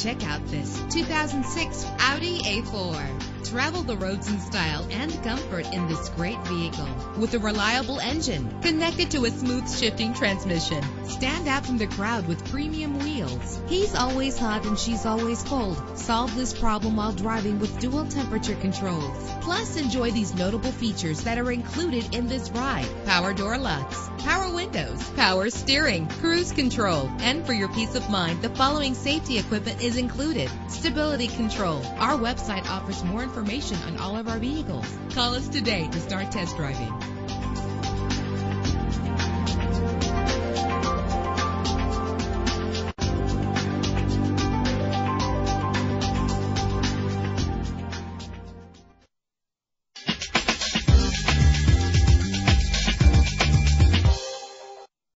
Check out this 2006 Audi A4. Travel the roads in style and comfort in this great vehicle. With a reliable engine connected to a smooth shifting transmission, stand out from the crowd with premium wheels. He's always hot and she's always cold. Solve this problem while driving with dual temperature controls. Plus, enjoy these notable features that are included in this ride: power door locks, power windows, power steering, cruise control, and for your peace of mind, the following safety equipment is included: stability control. Our website offers more information on all of our vehicles. Call us today to start test driving.